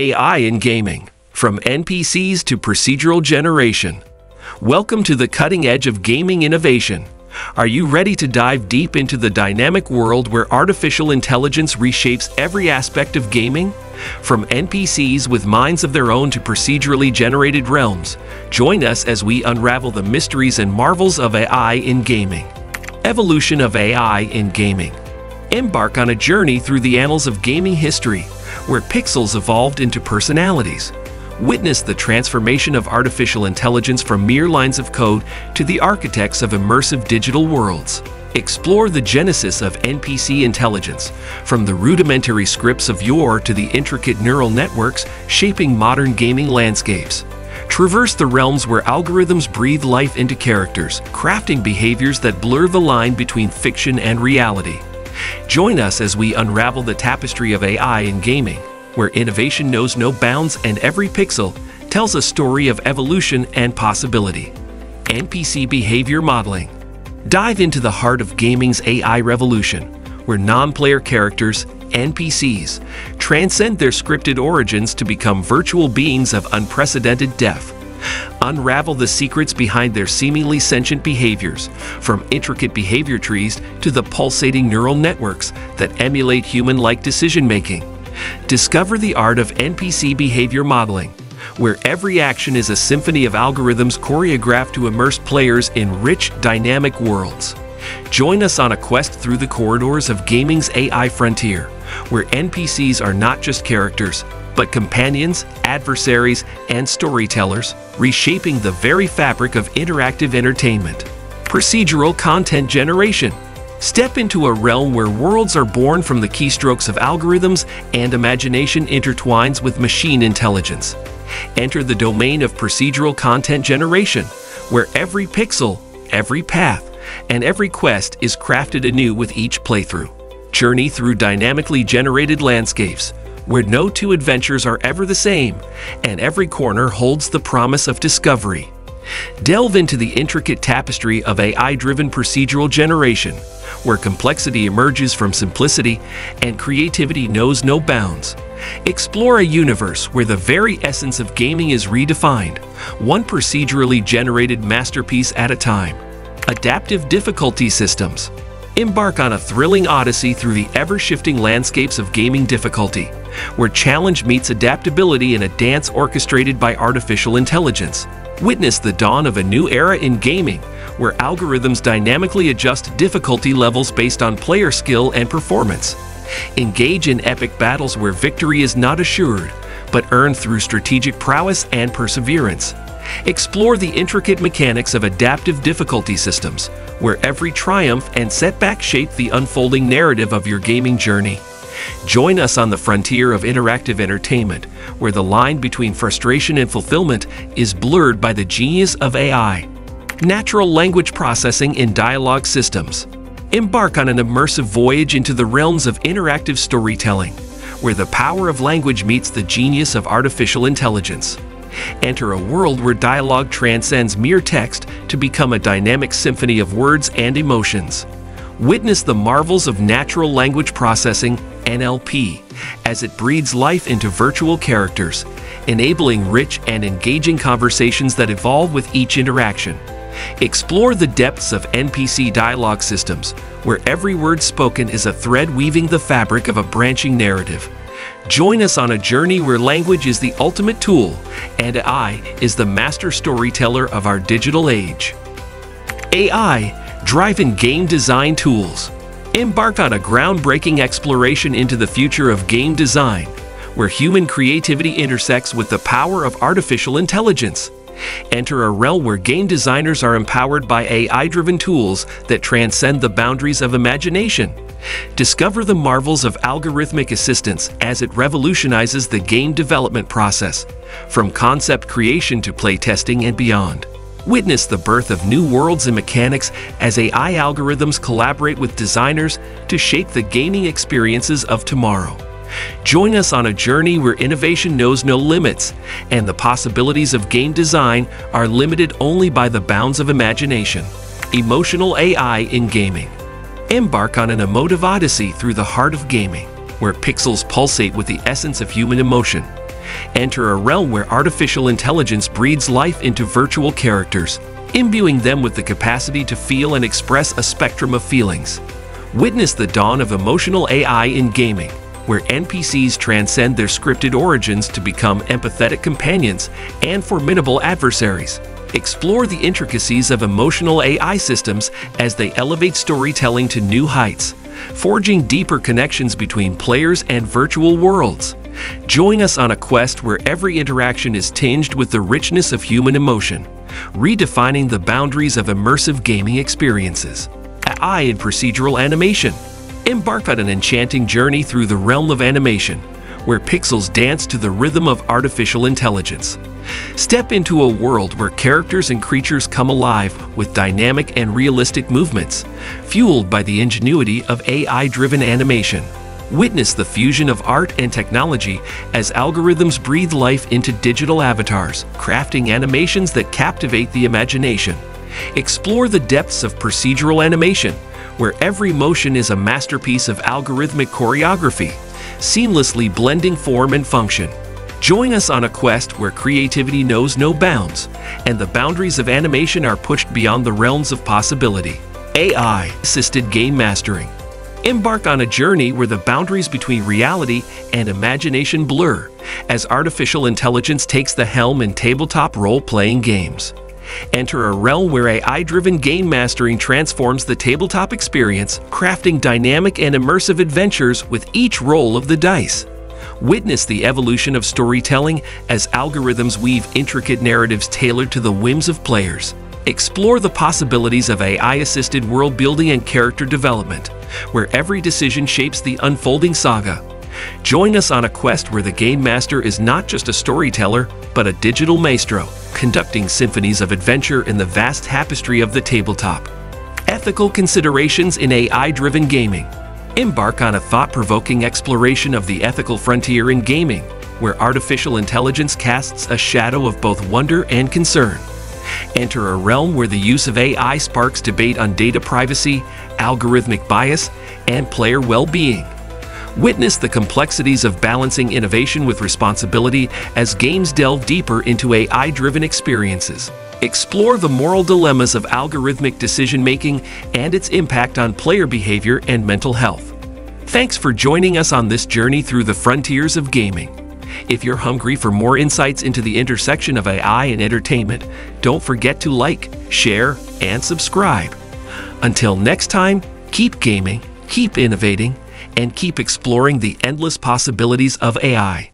AI in gaming, from NPCs to procedural generation. Welcome to the cutting edge of gaming innovation. Are you ready to dive deep into the dynamic world where artificial intelligence reshapes every aspect of gaming? From NPCs with minds of their own to procedurally generated realms, join us as we unravel the mysteries and marvels of AI in gaming. Evolution of AI in gaming. Embark on a journey through the annals of gaming history, where pixels evolved into personalities. Witness the transformation of artificial intelligence from mere lines of code to the architects of immersive digital worlds. Explore the genesis of NPC intelligence, from the rudimentary scripts of yore to the intricate neural networks shaping modern gaming landscapes. Traverse the realms where algorithms breathe life into characters, crafting behaviors that blur the line between fiction and reality. Join us as we unravel the tapestry of AI in gaming, where innovation knows no bounds and every pixel tells a story of evolution and possibility. NPC behavior modeling. Dive into the heart of gaming's AI revolution, where non-player characters, NPCs, transcend their scripted origins to become virtual beings of unprecedented depth. Unravel the secrets behind their seemingly sentient behaviors, from intricate behavior trees to the pulsating neural networks that emulate human-like decision-making. Discover the art of NPC behavior modeling, where every action is a symphony of algorithms choreographed to immerse players in rich, dynamic worlds. Join us on a quest through the corridors of gaming's AI frontier, where NPCs are not just characters, but companions, adversaries, and storytellers, reshaping the very fabric of interactive entertainment. Procedural content generation. Step into a realm where worlds are born from the keystrokes of algorithms and imagination intertwines with machine intelligence. Enter the domain of procedural content generation, where every pixel, every path, and every quest is crafted anew with each playthrough. Journey through dynamically generated landscapes, where no two adventures are ever the same, and every corner holds the promise of discovery. Delve into the intricate tapestry of AI-driven procedural generation, where complexity emerges from simplicity and creativity knows no bounds. Explore a universe where the very essence of gaming is redefined, one procedurally generated masterpiece at a time. Adaptive difficulty systems. Embark on a thrilling odyssey through the ever-shifting landscapes of gaming difficulty, where challenge meets adaptability in a dance orchestrated by artificial intelligence. Witness the dawn of a new era in gaming, where algorithms dynamically adjust difficulty levels based on player skill and performance. Engage in epic battles where victory is not assured, but earned through strategic prowess and perseverance. Explore the intricate mechanics of adaptive difficulty systems, where every triumph and setback shape the unfolding narrative of your gaming journey. Join us on the frontier of interactive entertainment, where the line between frustration and fulfillment is blurred by the genius of AI. Natural language processing in dialogue systems. Embark on an immersive voyage into the realms of interactive storytelling, where the power of language meets the genius of artificial intelligence. Enter a world where dialogue transcends mere text to become a dynamic symphony of words and emotions. Witness the marvels of natural language processing, NLP, as it breathes life into virtual characters, enabling rich and engaging conversations that evolve with each interaction. Explore the depths of NPC dialogue systems, where every word spoken is a thread weaving the fabric of a branching narrative. Join us on a journey where language is the ultimate tool and AI is the master storyteller of our digital age. AI, driven game design tools. Embark on a groundbreaking exploration into the future of game design, where human creativity intersects with the power of artificial intelligence. Enter a realm where game designers are empowered by AI-driven tools that transcend the boundaries of imagination. Discover the marvels of algorithmic assistance as it revolutionizes the game development process, from concept creation to playtesting and beyond. Witness the birth of new worlds and mechanics as AI algorithms collaborate with designers to shape the gaming experiences of tomorrow. Join us on a journey where innovation knows no limits, and the possibilities of game design are limited only by the bounds of imagination. Emotional AI in gaming. Embark on an emotive odyssey through the heart of gaming, where pixels pulsate with the essence of human emotion. Enter a realm where artificial intelligence breathes life into virtual characters, imbuing them with the capacity to feel and express a spectrum of feelings. Witness the dawn of emotional AI in gaming, where NPCs transcend their scripted origins to become empathetic companions and formidable adversaries. Explore the intricacies of emotional AI systems as they elevate storytelling to new heights, forging deeper connections between players and virtual worlds. Join us on a quest where every interaction is tinged with the richness of human emotion, redefining the boundaries of immersive gaming experiences. AI in procedural animation. Embark on an enchanting journey through the realm of animation, where pixels dance to the rhythm of artificial intelligence. Step into a world where characters and creatures come alive with dynamic and realistic movements, fueled by the ingenuity of AI-driven animation. Witness the fusion of art and technology as algorithms breathe life into digital avatars, crafting animations that captivate the imagination. Explore the depths of procedural animation, where every motion is a masterpiece of algorithmic choreography, seamlessly blending form and function. Join us on a quest where creativity knows no bounds, and the boundaries of animation are pushed beyond the realms of possibility. AI-assisted game mastering. Embark on a journey where the boundaries between reality and imagination blur, as artificial intelligence takes the helm in tabletop role-playing games. Enter a realm where AI-driven game mastering transforms the tabletop experience, crafting dynamic and immersive adventures with each roll of the dice. Witness the evolution of storytelling as algorithms weave intricate narratives tailored to the whims of players. Explore the possibilities of AI-assisted world building and character development, where every decision shapes the unfolding saga. Join us on a quest where the game master is not just a storyteller, but a digital maestro, conducting symphonies of adventure in the vast tapestry of the tabletop. Ethical considerations in AI-driven gaming. Embark on a thought-provoking exploration of the ethical frontier in gaming, where artificial intelligence casts a shadow of both wonder and concern. Enter a realm where the use of AI sparks debate on data privacy, algorithmic bias, and player well-being. Witness the complexities of balancing innovation with responsibility as games delve deeper into AI-driven experiences. Explore the moral dilemmas of algorithmic decision-making and its impact on player behavior and mental health. Thanks for joining us on this journey through the frontiers of gaming. If you're hungry for more insights into the intersection of AI and entertainment, don't forget to like, share, and subscribe. Until next time, keep gaming, keep innovating, and keep exploring the endless possibilities of AI.